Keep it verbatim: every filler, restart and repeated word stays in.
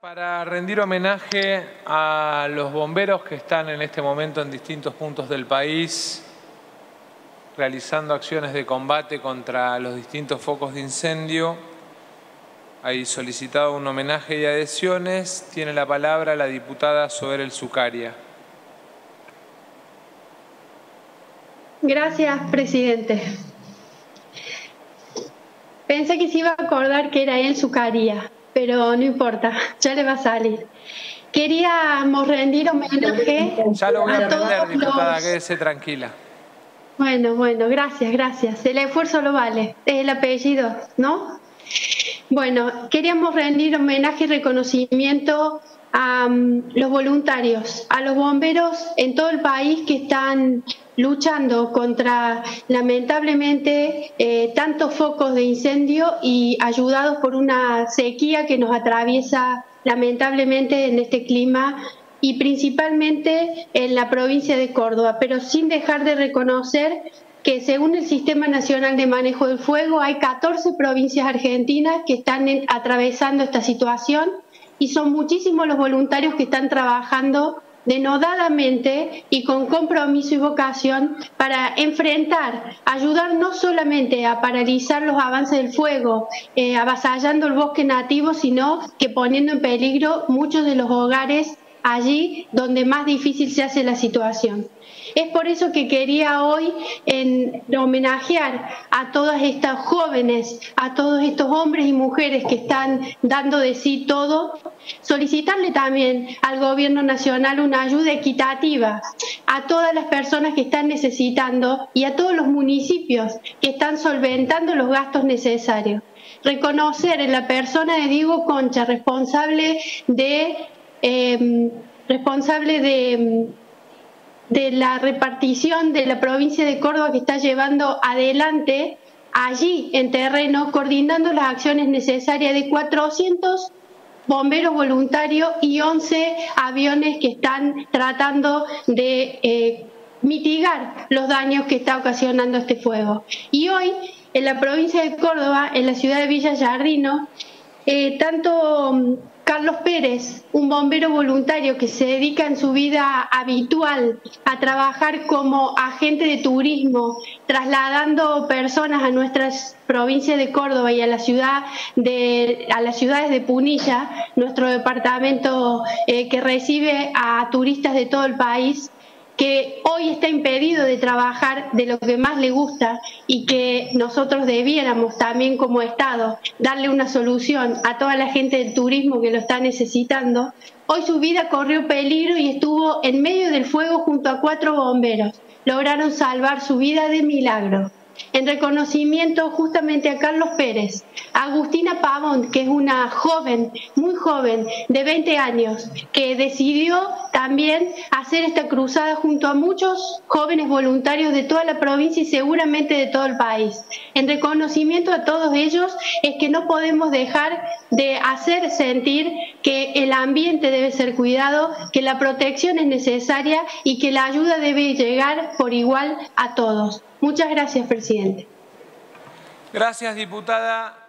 Para rendir homenaje a los bomberos que están en este momento en distintos puntos del país realizando acciones de combate contra los distintos focos de incendio, hay solicitado un homenaje y adhesiones. Tiene la palabra la diputada Soher El Sukaria. Gracias, presidente. Pensé que se iba a acordar que era El Sukaria, pero no importa, ya le va a salir. Queríamos rendir homenaje ya lo voy a, a aprender, todos diputada, los... quédese tranquila. Bueno, bueno, gracias, gracias. El esfuerzo lo vale, es el apellido, ¿no? Bueno, queríamos rendir homenaje y reconocimiento a um, los voluntarios, a los bomberos en todo el país que están luchando contra, lamentablemente, eh, tantos focos de incendio y ayudados por una sequía que nos atraviesa, lamentablemente, en este clima y principalmente en la provincia de Córdoba, pero sin dejar de reconocer que según el Sistema Nacional de Manejo del Fuego hay catorce provincias argentinas que están en, atravesando esta situación y son muchísimos los voluntarios que están trabajando denodadamente y con compromiso y vocación para enfrentar, ayudar no solamente a paralizar los avances del fuego, eh, avasallando el bosque nativo, sino que poniendo en peligro muchos de los hogares allí donde más difícil se hace la situación. Es por eso que quería hoy en homenajear a todas estas jóvenes, a todos estos hombres y mujeres que están dando de sí todo, solicitarle también al Gobierno Nacional una ayuda equitativa a todas las personas que están necesitando y a todos los municipios que están solventando los gastos necesarios. Reconocer en la persona de Diego Concha, responsable de... Eh, responsable de... de la repartición de la provincia de Córdoba que está llevando adelante allí en terreno, coordinando las acciones necesarias de cuatrocientos bomberos voluntarios y once aviones que están tratando de eh, mitigar los daños que está ocasionando este fuego. Y hoy, en la provincia de Córdoba, en la ciudad de Villa Yardino, eh, tanto... Carlos Pérez, un bombero voluntario que se dedica en su vida habitual a trabajar como agente de turismo, trasladando personas a nuestras provincias de Córdoba y a la ciudad de, a las ciudades de Punilla, nuestro departamento eh, que recibe a turistas de todo el país, que hoy está impedido de trabajar de lo que más le gusta y que nosotros debiéramos también como Estado darle una solución a toda la gente del turismo que lo está necesitando. Hoy su vida corrió peligro y estuvo en medio del fuego junto a cuatro bomberos. Lograron salvar su vida de milagro. En reconocimiento justamente a Carlos Pérez, a Agustina Pavón, que es una joven, muy joven, de veinte años, que decidió también hacer esta cruzada junto a muchos jóvenes voluntarios de toda la provincia y seguramente de todo el país. En reconocimiento a todos ellos es que no podemos dejar de hacer sentir que el ambiente debe ser cuidado, que la protección es necesaria y que la ayuda debe llegar por igual a todos. Muchas gracias, presidente. Gracias, diputada.